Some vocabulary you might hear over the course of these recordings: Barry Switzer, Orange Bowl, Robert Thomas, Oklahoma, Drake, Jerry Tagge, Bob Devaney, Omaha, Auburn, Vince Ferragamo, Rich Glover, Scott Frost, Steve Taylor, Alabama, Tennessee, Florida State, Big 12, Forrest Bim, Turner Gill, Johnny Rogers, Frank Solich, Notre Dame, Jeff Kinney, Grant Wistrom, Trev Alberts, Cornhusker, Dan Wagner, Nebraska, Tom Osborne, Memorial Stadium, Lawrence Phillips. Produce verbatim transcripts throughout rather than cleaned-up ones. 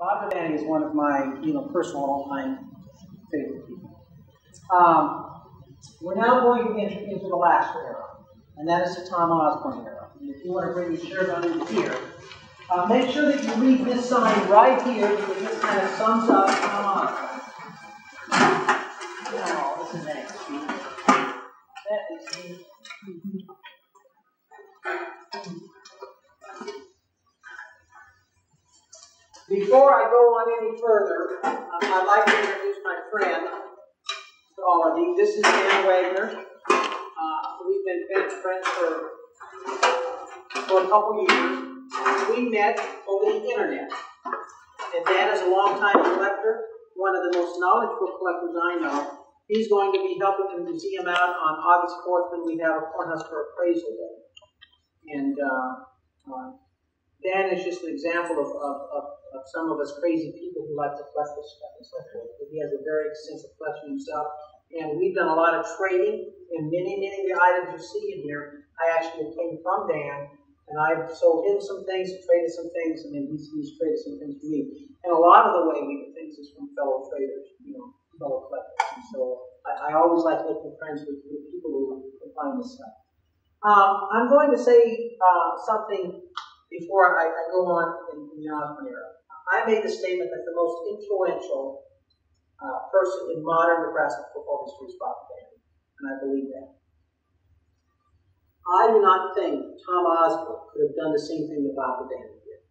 Bob Devaney is one of my, you know, personal all-time favorite people. Um, we're now going to enter into the last era, and that is the Tom Osborne era. And if you want to bring your shirt under here, uh, make sure that you read this sign right here, because this kind of sums up Tom Osborne. Oh, this is nice. That is neat. Before I go on any further, um, I'd like to introduce my friend to all of you. This is Dan Wagner. Uh, we've been friends for, for a couple years. We met over the internet. And Dan is a longtime collector, one of the most knowledgeable collectors I know. He's going to be helping the museum out on August fourth when we have a Cornhusker appraisal day. And uh, uh, Dan is just an example of, of, of of some of us crazy people who like to collect this stuff and so forth. He has a very extensive collection himself. And we've done a lot of trading, and many, many of the items you see in here, I actually came from Dan, and I've sold him some things, traded some things, and then he's, he's traded some things to me. And a lot of the way we get things is from fellow traders, you know, fellow collectors. And so I, I always like making friends with, with people who find this stuff. Um, I'm going to say uh, something before I, I go on in, in the Osborne era. I made the statement that the most influential uh, person in modern Nebraska football history is Bob Devaney, and I believe that. I do not think Tom Osborne could have done the same thing that Bob Devaney did.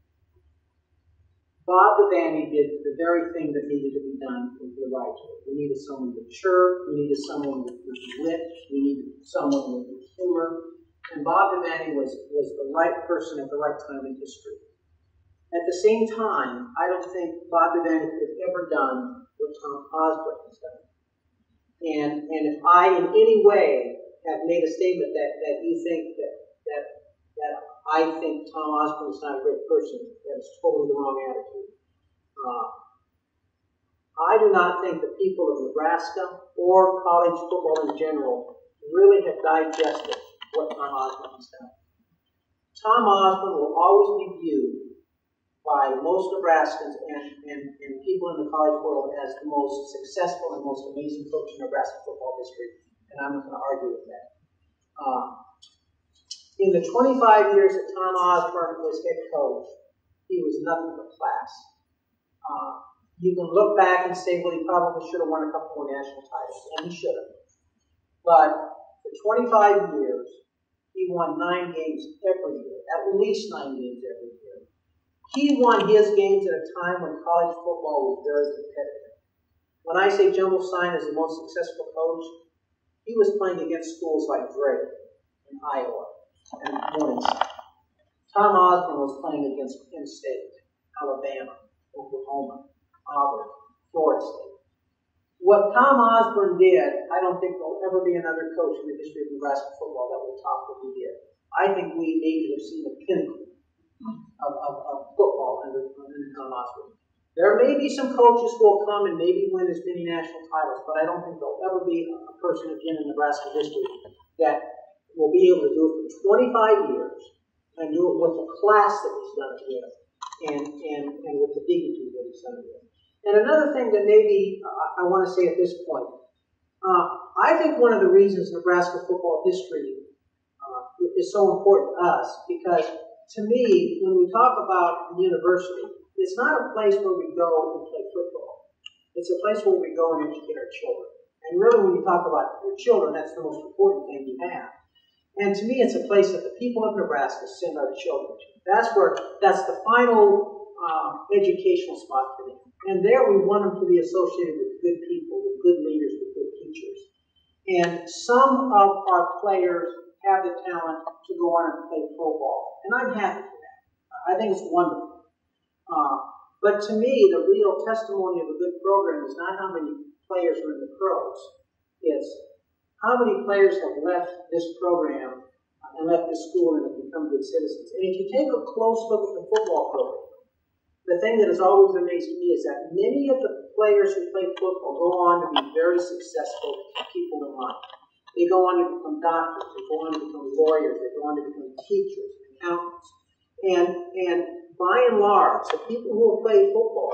Bob Devaney did the very thing that needed to be done with the right to it. We needed someone mature, we needed someone with wit, we needed someone with humor, and Bob Devaney was, was the right person at the right time in history. At the same time, I don't think Bob Devaney could have ever done what Tom Osborne has done. And, and if I in any way have made a statement that, that you think that, that, that I think Tom Osborne is not a great person, that's totally the wrong attitude. Uh, I do not think the people of Nebraska or college football in general really have digested what Tom Osborne has done. Tom Osborne will always be viewed by most Nebraskans and, and, and people in the college world as the most successful and most amazing coach in Nebraska football history, and I'm not going to argue with that. Uh, in the twenty-five years that Tom Osborne was head coach, he was nothing but class. Uh, you can look back and say, well, he probably should have won a couple more national titles, and he should have. But for twenty-five years, he won nine games every year, at least nine games every year. He won his games at a time when college football was very competitive. When I say Jumbo Stein is the most successful coach, he was playing against schools like Drake and Iowa and Morningside. Tom Osborne was playing against Penn State, Alabama, Oklahoma, Auburn, Florida State. What Tom Osborne did, I don't think there will ever be another coach in the history of Nebraska football that will top what he did. I think we maybe have seen a pinnacle Of, of, of football under, under Tom Osborne. There may be some coaches who will come and maybe win as many national titles, but I don't think there'll ever be a person again in Nebraska history that will be able to do it for twenty-five years and do it with the class that he's done it with and, and, and with the dignity that he's done it with. And another thing that maybe uh, I want to say at this point, uh, I think one of the reasons Nebraska football history uh, is so important to us, because to me, when we talk about the university, it's not a place where we go and play football. It's a place where we go and educate our children. And really, when we talk about your children, that's the most important thing you have. And to me, it's a place that the people of Nebraska send our children to. That's where, that's the final uh, educational spot for them. And there, we want them to be associated with good people, with good leaders, with good teachers. And some of our players have the talent to go on and play pro ball. And I'm happy for that. I think it's wonderful. Uh, but to me, the real testimony of a good program is not how many players are in the pros. It's how many players have left this program and left this school and have become good citizens. And if you take a close look at the football program, the thing that has always amazed me is that many of the players who play football go on to be very successful people in life. They go on to become doctors, they go on to become lawyers, they go on to become teachers, accountants. And, and by and large, the people who will play football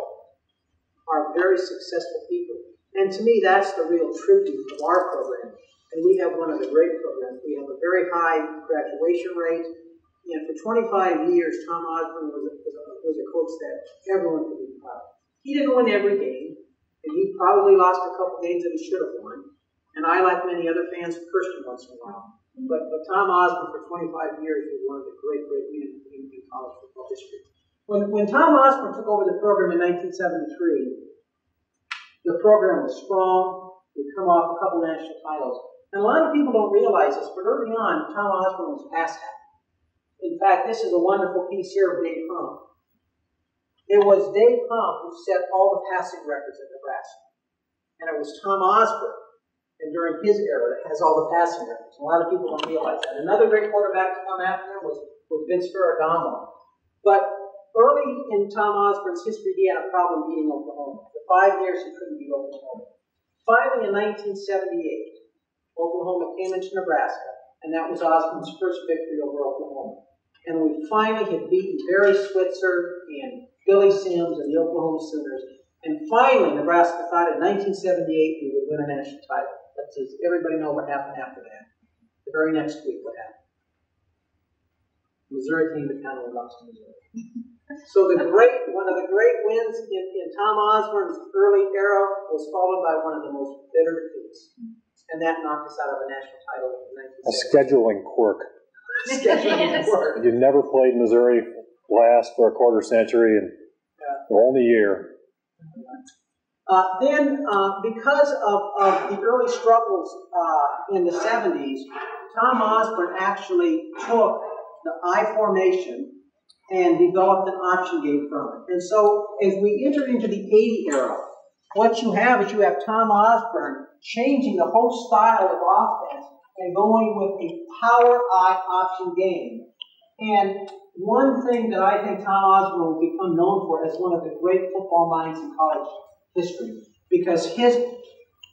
are very successful people. And to me, that's the real tribute of our program. And we have one of the great programs. We have a very high graduation rate. And for twenty-five years, Tom Osborne was a, was a coach that everyone could be proud of. He didn't win every game, and he probably lost a couple games that he should have won. And I, like many other fans, cursed him once in a while. But, but Tom Osborne, for twenty-five years, was one of the great, great men in, in college football history. When, when Tom Osborne took over the program in nineteen seventy-three, the program was strong. We'd come off a couple national titles. And a lot of people don't realize this, but early on, Tom Osborne was pass happy. In fact, this is a wonderful piece here of Dave Humm. It was Dave Humm who set all the passing records at Nebraska. And it was Tom Osborne, and during his era, that has all the passing records. A lot of people don't realize that. Another great quarterback to come after him was, was Vince Ferragamo. But early in Tom Osborne's history, he had a problem beating Oklahoma. For five years, he couldn't beat Oklahoma. Finally, in nineteen seventy-eight, Oklahoma came into Nebraska, and that was Osborne's first victory over Oklahoma. And we finally had beaten Barry Switzer and Billy Sims and the Oklahoma Sooners. And finally, Nebraska thought in nineteen seventy-eight we would win a national title. But does everybody know what happened after that? The very next week, what happened? Missouri came to town and lost to Missouri. So the great, one of the great wins in, in Tom Osborne's early era was followed by one of the most bitter defeats. And that knocked us out of a national title in nineteen seventy-eight. A scheduling quirk. Scheduling quirk. You never played Missouri last for a quarter century, and yeah. The only year. Uh, then, uh, because of, of the early struggles uh, in the seventies, Tom Osborne actually took the I formation and developed an option game from it. And so, as we entered into the eighty era, what you have is you have Tom Osborne changing the whole style of offense and going with a power I option game. And one thing that I think Tom Osborne will become known for as one of the great football minds in college history, because his,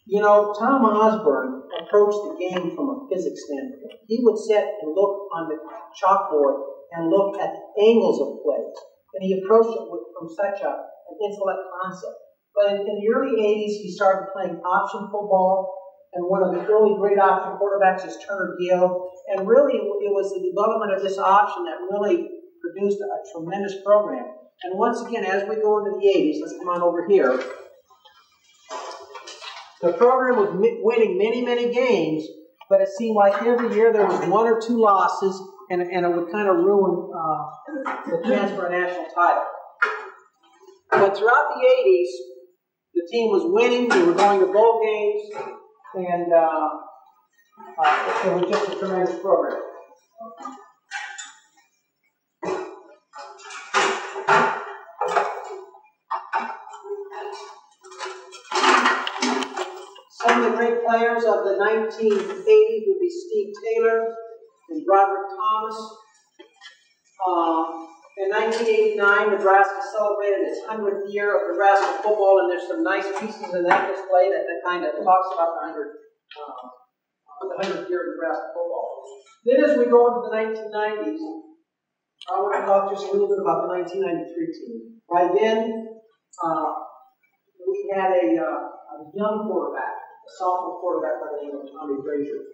you know, Tom Osborne approached the game from a physics standpoint. He would sit and look on the chalkboard and look at the angles of plays, and he approached it with, from such a, an intellect concept. But in, in the early eighties, he started playing option football, and one of the early great option quarterbacks is Turner Gill. And really, it was the development of this option that really produced a tremendous program. And once again, as we go into the eighties, let's come on over here. The program was winning many, many games, but it seemed like every year there was one or two losses, and, and it would kind of ruin uh, the chance for a national title. But throughout the eighties, the team was winning. They were going to bowl games, and uh, Uh, it was just a tremendous program. Some of the great players of the nineteen eighties would be Steve Taylor and Robert Thomas. Uh, in nineteen eighty-nine, Nebraska celebrated its hundredth year of Nebraska football, and there's some nice pieces in that display that, that kind of talks about the hundredth. Uh, the hundredth year of Nebraska football. Then as we go into the nineteen nineties, I want to talk just a little bit about the nineteen ninety-three team. By then, uh, we had a, uh, a young quarterback, a sophomore quarterback by the name of Tommie Frazier.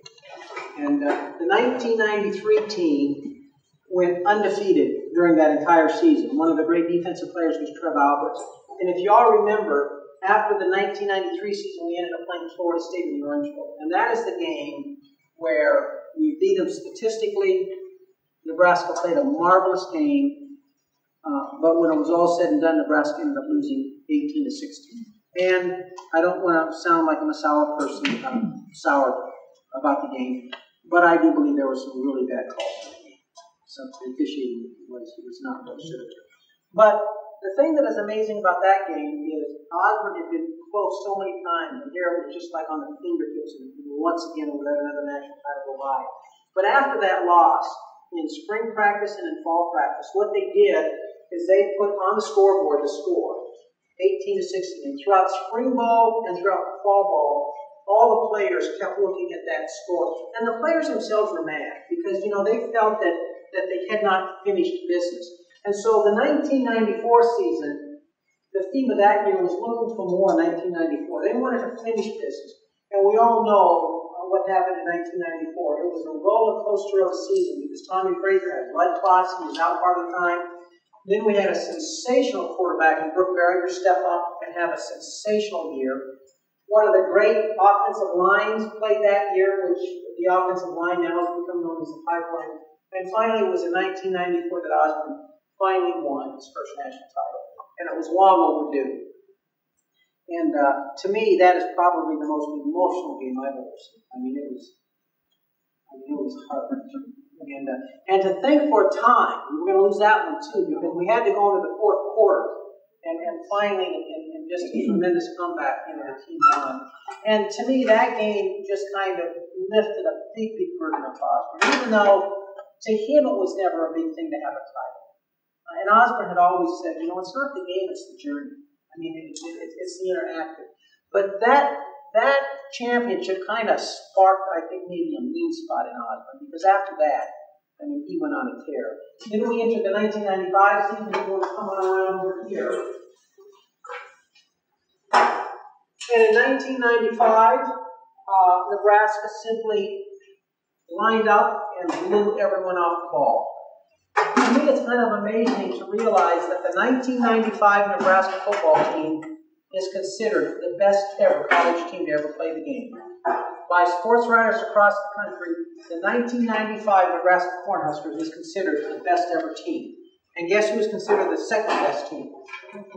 And uh, the nineteen ninety-three team went undefeated during that entire season. One of the great defensive players was Trev Alberts. And if you all remember, after the nineteen ninety-three season, we ended up playing Florida State in the Orange Bowl. And that is the game where we beat them statistically. Nebraska played a marvelous game. Uh, but when it was all said and done, Nebraska ended up losing eighteen to sixteen. And I don't want to sound like I'm a sour person, I'm sour about the game. But I do believe there were some really bad calls in the game. Some officiating was, was not what it should have been. But the thing that is amazing about that game is Osborne had been close so many times, and there it was just like on the fingertips, and once again we let another national title go by. But after that loss, in spring practice and in fall practice, what they did is they put on the scoreboard the score, eighteen to sixteen. And throughout spring ball and throughout fall ball, all the players kept looking at that score. And the players themselves were mad because, you know, they felt that, that they had not finished business. And so the nineteen ninety-four season, the theme of that year was looking for more in nineteen ninety-four. They wanted to finish this. And we all know what happened in nineteen ninety-four. It was a roller coaster of a season because Tommie Frazier had blood clots and was out part of the time. Then we had a sensational quarterback in Brook Berry step up and have a sensational year. One of the great offensive lines played that year, which the offensive line now has become known as the pipeline. And finally, it was in nineteen ninety-four that Osborne finally won his first national title. And it was long overdue. And uh, to me, that is probably the most emotional game I've ever seen. I mean, it was, I mean, it was heartbreaking. And, uh, and to think for a time, we were going to lose that one too, because we had to go into the fourth quarter. And, and finally, and, and just a tremendous comeback, you know, the team won. And to me, that game just kind of lifted a big, big burden of Osborne. Even though to him it was never a big thing to have a title. Uh, and Osborne had always said, you know, it's not the game, it's the journey. I mean, it, it, it's the interactive. But that that championship kind of sparked, I think, maybe a mean spot in Osborne, because after that, I mean, he went on a tear. Then we entered the nineteen ninety-five season, and we'll come around over here. And in nineteen ninety-five, uh, Nebraska simply lined up and blew everyone off the ball. To me, it's kind of amazing to realize that the nineteen ninety-five Nebraska football team is considered the best ever college team to ever play the game. By sports writers across the country, the nineteen ninety-five Nebraska Cornhuskers is considered the best ever team. And guess who's considered the second best team?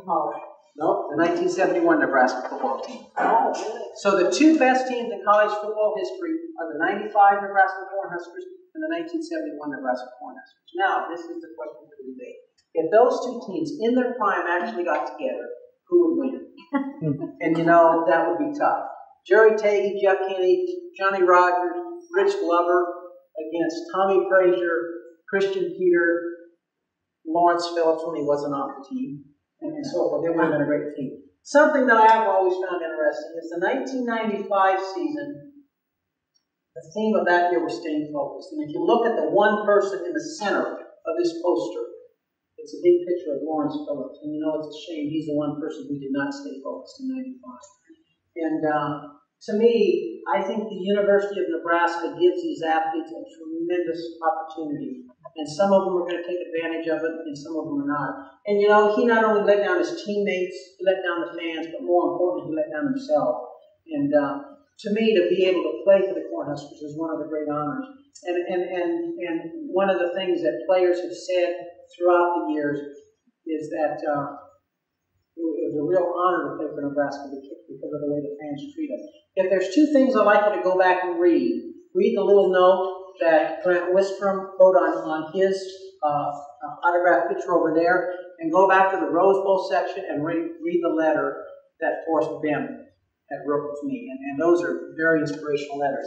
Oh. No, the nineteen seventy-one Nebraska football team. Oh, really? So the two best teams in college football history are the ninety-five Nebraska Cornhuskers and the nineteen seventy-one Nebraska Cornhuskers. Now, this is the question for the debate. If those two teams in their prime actually got together, who would win? And you know, that would be tough. Jerry Tagge, Jeff Kinney, Johnny Rogers, Rich Glover against Tommie Frazier, Christian Peter, Lawrence Phillips when he wasn't off the team, and so forth. They would have been a great team. Something that I've always found interesting is the nineteen ninety-five season, the theme of that year was staying focused. And if you look at the one person in the center of this poster, it's a big picture of Lawrence Phillips. And you know, it's a shame he's the one person who did not stay focused in ninety-five. And uh, to me, I think the University of Nebraska gives these athletes a tremendous opportunity. And some of them are going to take advantage of it, and some of them are not. And you know, he not only let down his teammates, he let down the fans, but more importantly, he let down himself. And uh, to me, to be able to play for the Cornhuskers is one of the great honors. And, and, and, and one of the things that players have said throughout the years is that uh, it was a real honor to play for Nebraska because of the way the fans treat us. If there's two things I'd like you to go back and read, read the little note that Grant Wistrom wrote on, on his uh, autograph picture over there, and go back to the Rose Bowl section and read, read the letter that Forrest Bim had wrote to me. And, and those are very inspirational letters.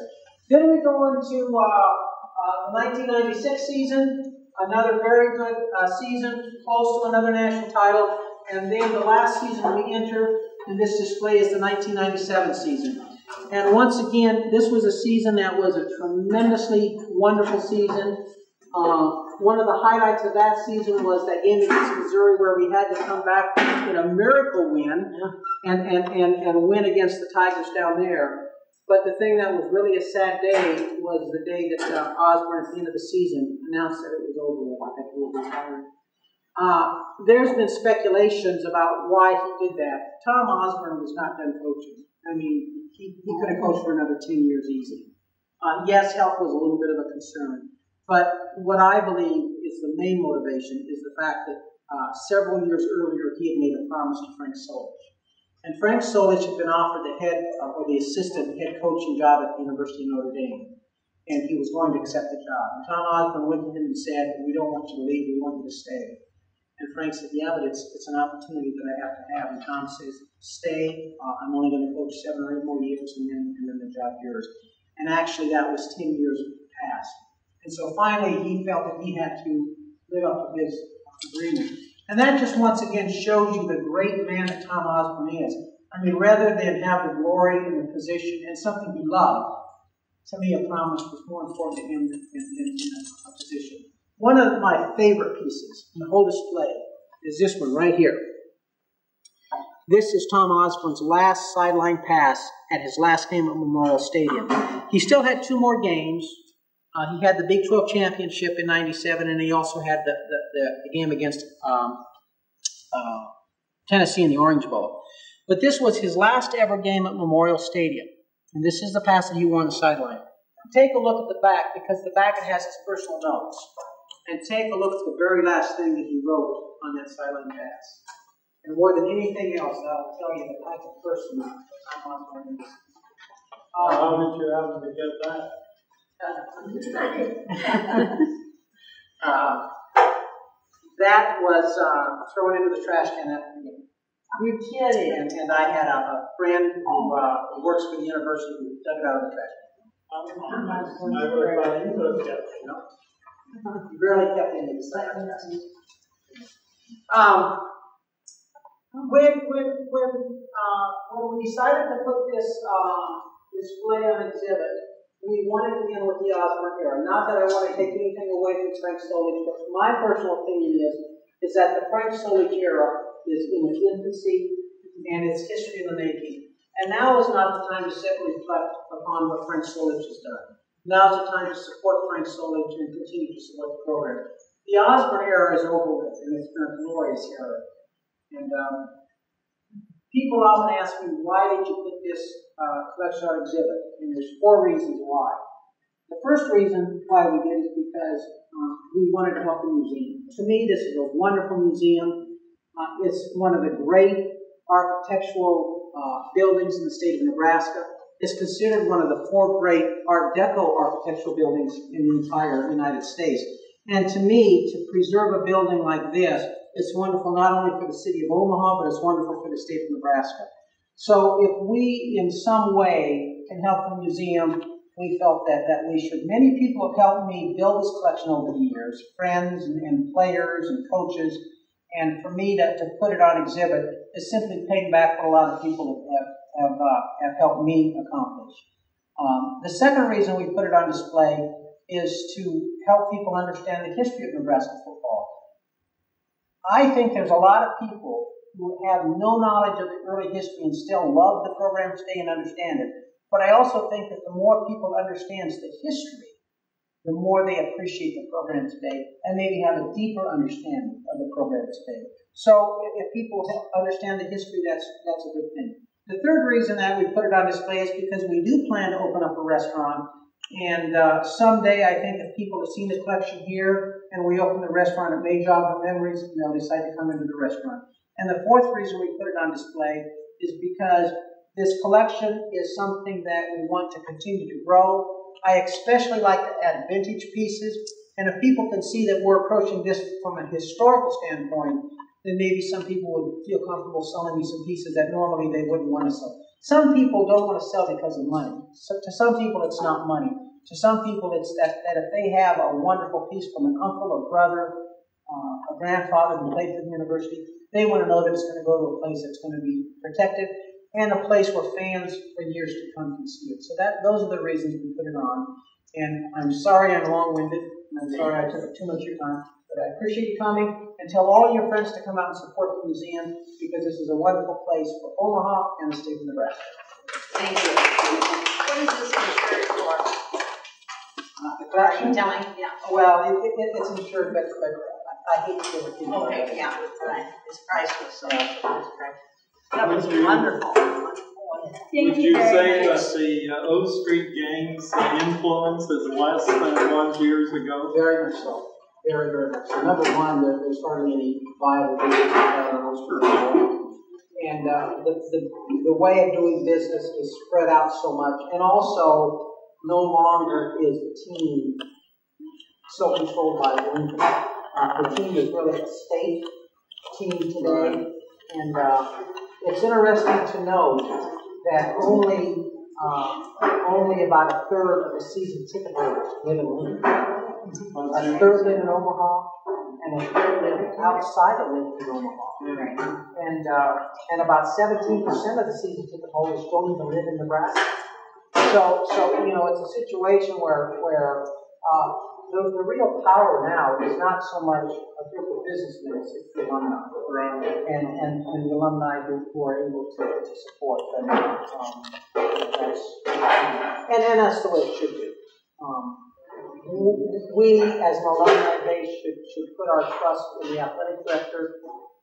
Then we go into uh, uh, the nineteen ninety-six season, another very good uh, season, close to another national title. And then the last season we enter in this display is the nineteen ninety-seven season. And once again, this was a season that was a tremendously wonderful season. Um, one of the highlights of that season was that game against Missouri where we had to come back in a miracle win and, and, and, and win against the Tigers down there. But the thing that was really a sad day was the day that uh, Osborne at the end of the season announced that it was over. I think it was retired. Uh, there's been speculations about why he did that. Tom Osborne was not done coaching. I mean, he, he could have coached for another ten years easy. Uh, yes, health was a little bit of a concern. But what I believe is the main motivation is the fact that uh, several years earlier he had made a promise to Frank Solich. And Frank Solich had been offered the head uh, or the assistant head coaching job at the University of Notre Dame. And he was going to accept the job. And Tom Osborne went to him and said, "We don't want you to leave, we want you to stay." And Frank said, "Yeah, but it's, it's an opportunity that I have to have." And Tom says, "Stay. Uh, I'm only going to coach seven or eight more years, and then, and then the job yours." And actually, that was ten years past. And so finally, he felt that he had to live up to his agreement. And that just once again shows you the great man that Tom Osborne is. I mean, rather than have the glory and the position and something he loved, to me, a promise was more important to him than, than, than a position. One of my favorite pieces on the whole display is this one right here. This is Tom Osborne's last sideline pass at his last game at Memorial Stadium. He still had two more games. Uh, he had the Big twelve championship in ninety-seven, and he also had the, the, the, the game against um, uh, Tennessee in the Orange Bowl. But this was his last ever game at Memorial Stadium, and this is the pass that he wore on the sideline. Take a look at the back, because the back it has his personal notes. And take a look at the very last thing that he wrote on that sideline pass. And more than anything else, I will tell you the type of person I'm on for this. How did you happen to get that? uh, that was uh, thrown into the trash can after the game. You're kidding. And, and I had a, a friend who uh, works for the university who dug it out of the trash can. Um, I would have thought you barely kept any excitement. Um, when when when uh, when we decided to put this uh, display on exhibit, we wanted to deal with the Osborne era. Not that I want to take anything away from Frank Solich, but my personal opinion is is that the Frank Solich era is in its infancy and its history in the making. And now is not the time to sit and reflect upon what Frank Solich has done. Now's the time to support Frank Solich and continue to support the program. The Osborne era is over with, and it's been a glorious era. And um, people often ask me, why did you put this uh, collection on exhibit? And there's four reasons why. The first reason why we did is because um, we wanted to help the museum. To me, this is a wonderful museum. Uh, it's one of the great architectural uh, buildings in the state of Nebraska. It's considered one of the four great Art Deco architectural buildings in the entire United States. And to me, to preserve a building like this, it's wonderful not only for the city of Omaha, but it's wonderful for the state of Nebraska. So if we, in some way, can help the museum, we felt that, that we should. Many people have helped me build this collection over the years, friends and, and players and coaches. And for me to, to put it on exhibit is simply paying back what a lot of people have done. Have, uh, have helped me accomplish. Um, the second reason we put it on display is to help people understand the history of Nebraska football. I think there's a lot of people who have no knowledge of the early history and still love the program today and understand it. But I also think that the more people understand the history, the more they appreciate the program today and maybe have a deeper understanding of the program today. So if people understand the history, that's, that's a good thing. The third reason that we put it on display is because we do plan to open up a restaurant, and uh, someday I think if people have seen the collection here and we open the restaurant, it may jog their memories and they'll decide to come into the restaurant. And the fourth reason we put it on display is because this collection is something that we want to continue to grow. I especially like to add vintage pieces, and if people can see that we're approaching this from a historical standpoint, then maybe some people would feel comfortable selling me some pieces that normally they wouldn't want to sell. Some people don't want to sell because of money. So to some people, it's not money. To some people, it's that, that if they have a wonderful piece from an uncle, a brother, uh, a grandfather who played for the university, they want to know that it's going to go to a place that's going to be protected and a place where fans for years to come can see it. So that, those are the reasons we put it on. And I'm sorry I'm long-winded, and I'm sorry I took too much of your time, but I appreciate you coming. And tell all your friends to come out and support the museum, because this is a wonderful place for Omaha and the state of Nebraska. Thank you. What is this insured for? Not the collection. Are you telling? Yeah. Well, it, it, it's insured, but, but I, I hate to give it to you. Okay, know, yeah. Right. It's priceless. So that was you, wonderful. Thank would you, you say much. That the uh, O Street gang's influence is less than it was years ago? Very much so. Very, very much. So number one, there, there's hardly any viable business without an Orangeburg world. And uh, the, the, the way of doing business is spread out so much. And also, no longer is the team so controlled by one team. Uh, the team is really a state team today. And uh, it's interesting to note that only, uh, only about a third of the season ticket holders live in Lincoln. A third live in Omaha, and a third live outside of Lincoln, Omaha. Right. And, uh, and about seventeen percent of the season ticket holders don't even live in Nebraska. So, so you know, it's a situation where, where uh, the, the real power now is not so much a group of businessmen, it's the alumni. And, and, and the alumni who, who are able to, to support them. Um, that's, and, and that's the way it should be. Um, we, as an alumni base, should, should put our trust in the athletic director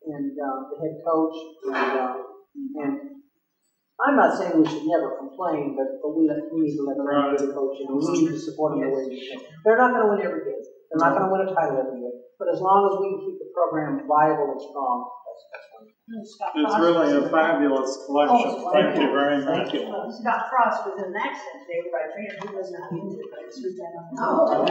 and uh, the head coach. And, uh, and I'm not saying we should never complain, but, but we, we need to let them right. do the coaching. We need to support them the way we can. They're not going to win every game. They're not going to win a title every year. But as long as we can keep the program viable and strong, that's, that's wonderful. It's really a fabulous collection. Oh, thank you very much. Scott Frost was in an accident today by train. He was not injured, but he was down on the oh.